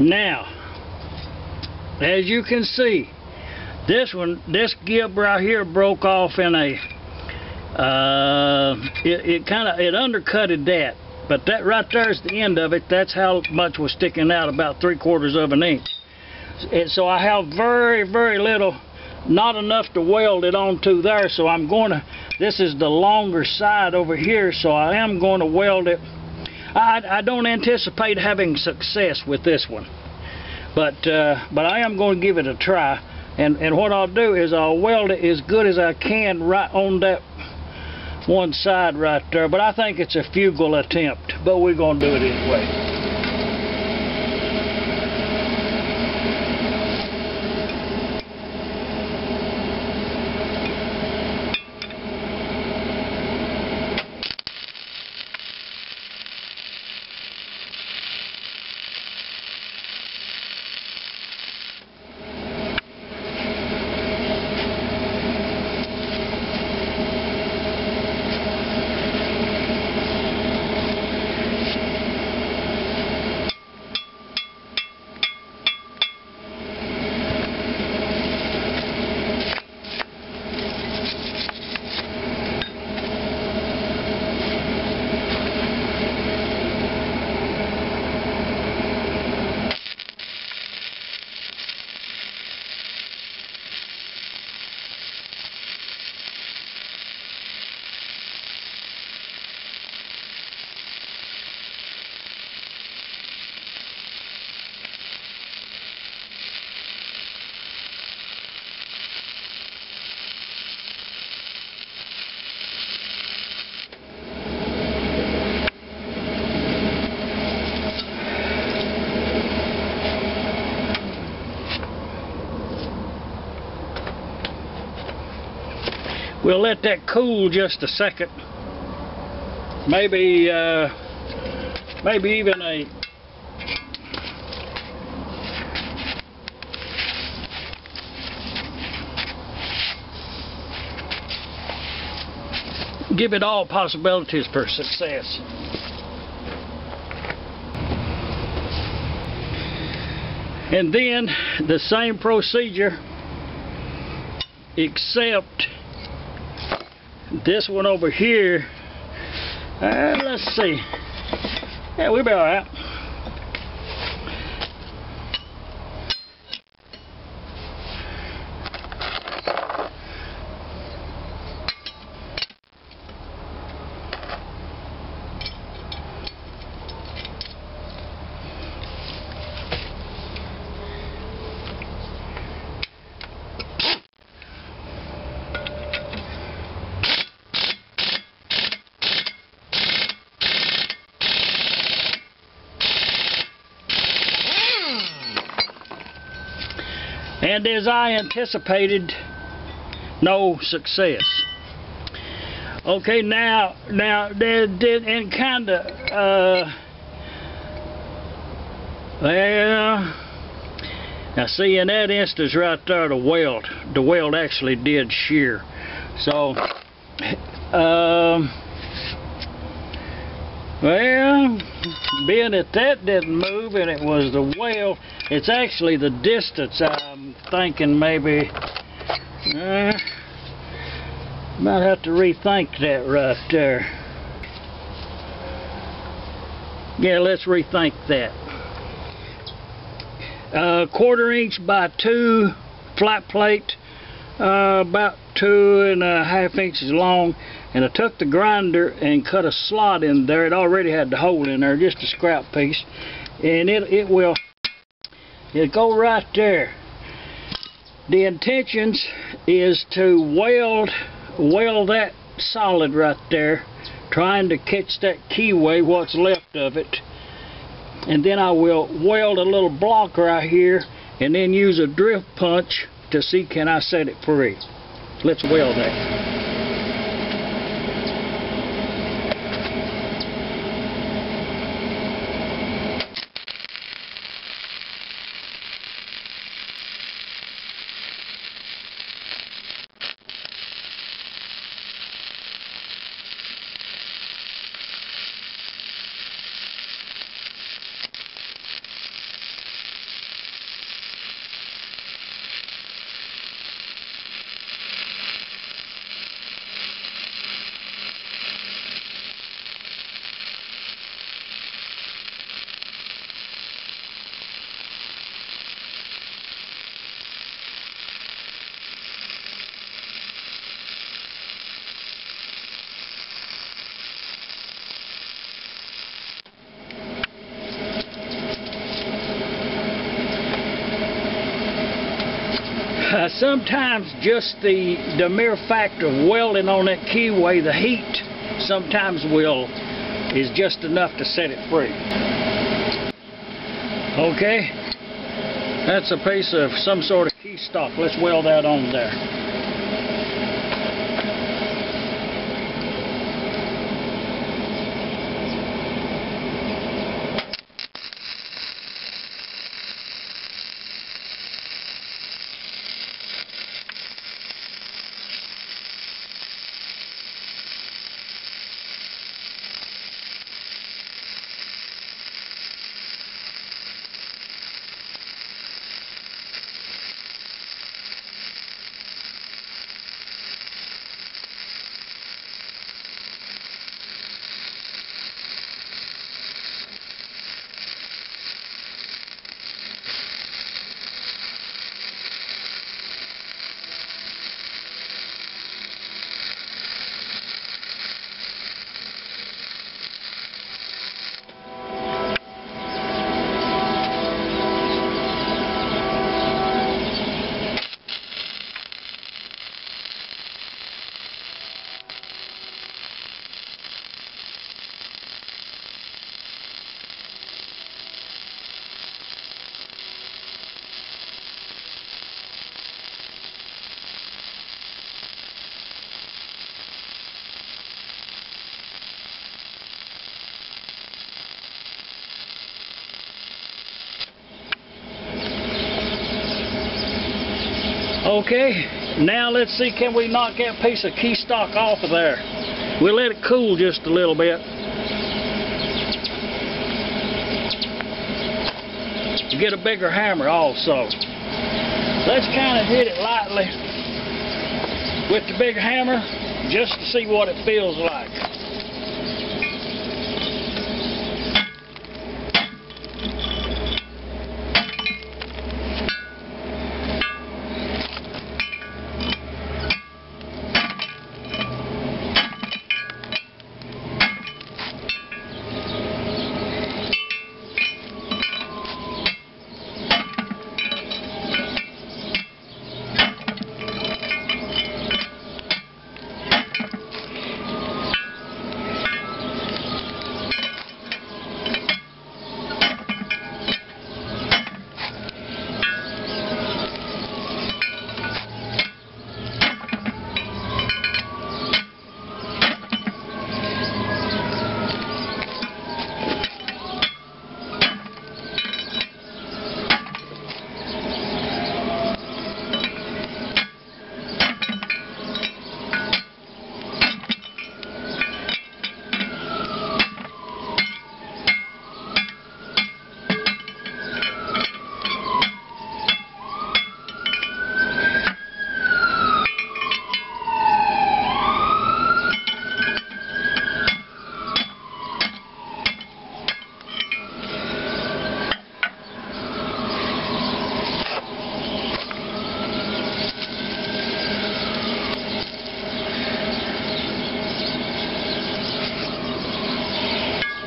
Now, as you can see, this gib right here broke off in a, it kind of, it undercutted that, but that right there is the end of it. That's how much was sticking out, about 3/4 of an inch. And so I have very, very little, not enough to weld it onto there, so I'm going to, this is the longer side over here, so I am going to weld it. I don't anticipate having success with this one, but I am going to give it a try, and what I'll do is I'll weld it as good as I can right on that one side right there, but I think it's a futile attempt, but we're going to do it anyway. We'll let that cool just a second, maybe even a, give it all possibilities for success. And then the same procedure, except this one over here, let's see, yeah, we'll be alright. And as I anticipated, no success. Okay, now there did, and kinda, well, now see, in that instance right there, the weld actually did shear. So, well, being that that didn't move and it was the weld, it's actually the distance. I'm thinking maybe might have to rethink that right there. Yeah, let's rethink that. 1/4 inch by 2 flat plate, about 2.5 inches long, and I took the grinder and cut a slot in there. It already had the hole in there, just a scrap piece, and it'll go right there. The intentions is to weld that solid right there, trying to catch that keyway, what's left of it, and then I will weld a little block right here and then use a drift punch to see can I set it free. Let's weld that. Sometimes just the mere fact of welding on that keyway, the heat sometimes is just enough to set it free. Okay, that's a piece of some sort of key stock. Let's weld that on there. Okay, now let's see, can we knock that piece of key stock off of there? We'll let it cool just a little bit. You get a bigger hammer also. Let's kind of hit it lightly with the bigger hammer just to see what it feels like.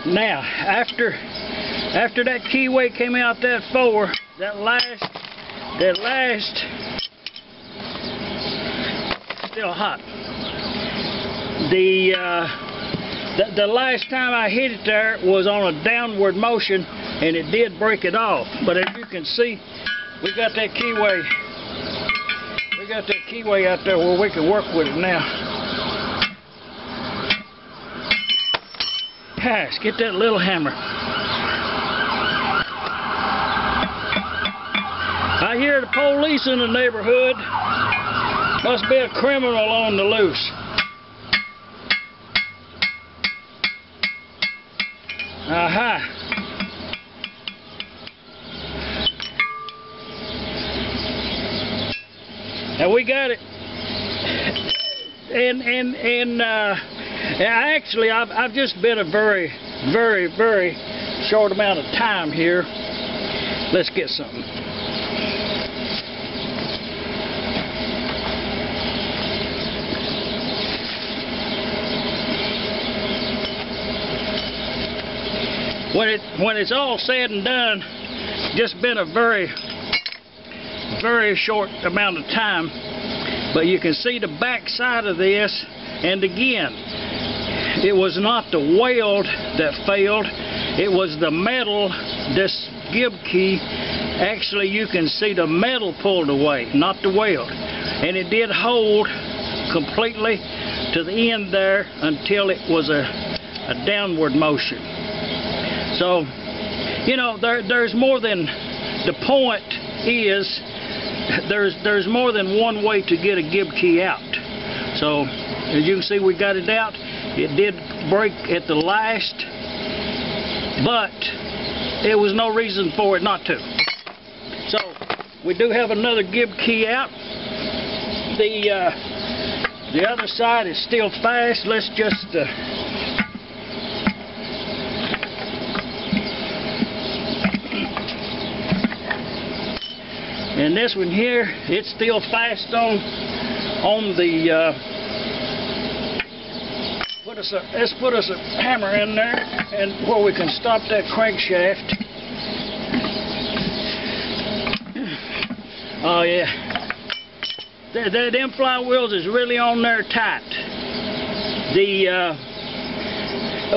Now, after that keyway came out that four, that last, still hot. The last time I hit it there was on a downward motion, and it did break it off. But as you can see, we got that keyway out there where we can work with it now. Pass, get that little hammer. I hear the police in the neighborhood. Must be a criminal on the loose. Aha. And we got it. Actually, I've just been a very, very, very short amount of time here. Let's get something. When it's all said and done, just been a very, very short amount of time, but you can see the back side of this, and again, it was not the weld that failed, it was the metal, this gib key. Actually, you can see the metal pulled away, not the weld. And it did hold completely to the end there until it was a downward motion. So, you know, there's more than, the point is, there's more than one way to get a gib key out. So, as you can see, we got it out. It did break at the last, but it was no reason for it not to. So, we do have another gib key out. The other side is still fast. Let's just and this one here, it's still fast on the let's put us a hammer in there, and where we can stop that crankshaft. Oh yeah. Them flywheels is really on there tight.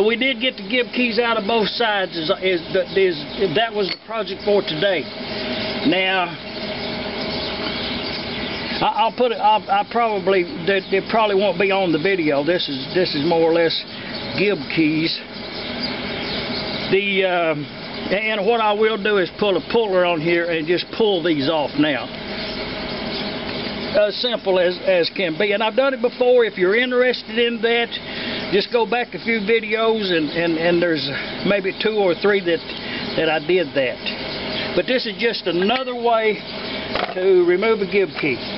We did get the gib keys out of both sides. That was the project for today. Now, I'll probably, they probably won't be on the video. This is more or less gib keys. And what I will do is pull a puller on here and just pull these off now. As simple as can be, and I've done it before. If you're interested in that, just go back a few videos, and there's maybe 2 or 3 that I did that. But this is just another way to remove a gib key.